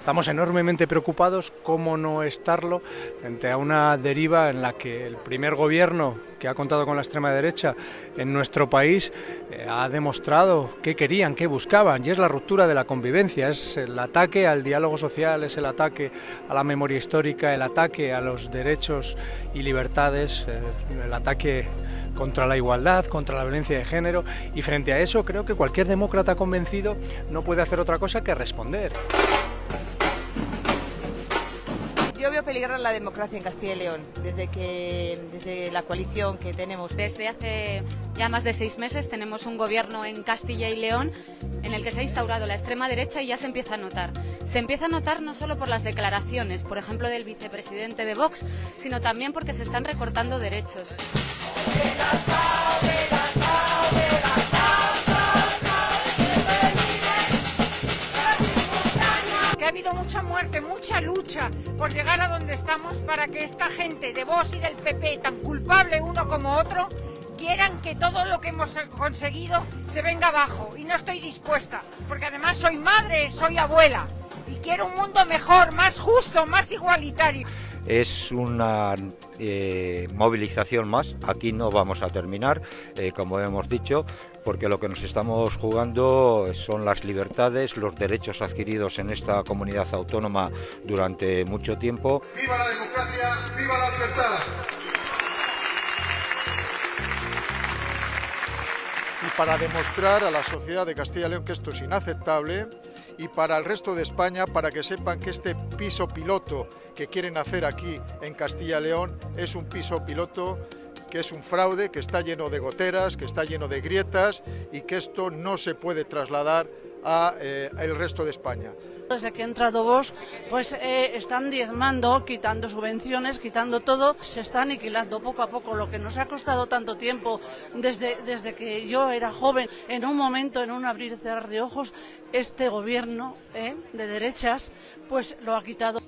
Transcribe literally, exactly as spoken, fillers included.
Estamos enormemente preocupados, cómo no estarlo, frente a una deriva en la que el primer gobierno que ha contado con la extrema derecha en nuestro país eh, ha demostrado qué querían, qué buscaban, y es la ruptura de la convivencia, es el ataque al diálogo social, es el ataque a la memoria histórica, el ataque a los derechos y libertades, eh, el ataque contra la igualdad, contra la violencia de género, y frente a eso creo que cualquier demócrata convencido no puede hacer otra cosa que responder. Yo veo peligrar la democracia en Castilla y León desde que desde la coalición que tenemos. Desde hace ya más de seis meses tenemos un gobierno en Castilla y León en el que se ha instaurado la extrema derecha y ya se empieza a notar. Se empieza a notar no solo por las declaraciones, por ejemplo, del vicepresidente de Vox, sino también porque se están recortando derechos. Ha habido mucha muerte, mucha lucha por llegar a donde estamos para que esta gente de Vox y del P P, tan culpable uno como otro, quieran que todo lo que hemos conseguido se venga abajo, y no estoy dispuesta, porque además soy madre, soy abuela y quiero un mundo mejor, más justo, más igualitario. Es una eh, movilización más, aquí no vamos a terminar, eh, como hemos dicho, porque lo que nos estamos jugando son las libertades, los derechos adquiridos en esta comunidad autónoma durante mucho tiempo. ¡Viva la democracia! ¡Viva la libertad! Y para demostrar a la sociedad de Castilla y León que esto es inaceptable, y para el resto de España, para que sepan que este piso piloto que quieren hacer aquí en Castilla y León es un piso piloto que es un fraude, que está lleno de goteras, que está lleno de grietas, y que esto no se puede trasladar a eh, el resto de España. Desde que ha entrado Vox, pues eh, están diezmando, quitando subvenciones, quitando todo, se está aniquilando poco a poco lo que nos ha costado tanto tiempo desde, desde que yo era joven. En un momento, en un abrir y cerrar de ojos, este gobierno eh, de derechas pues lo ha quitado.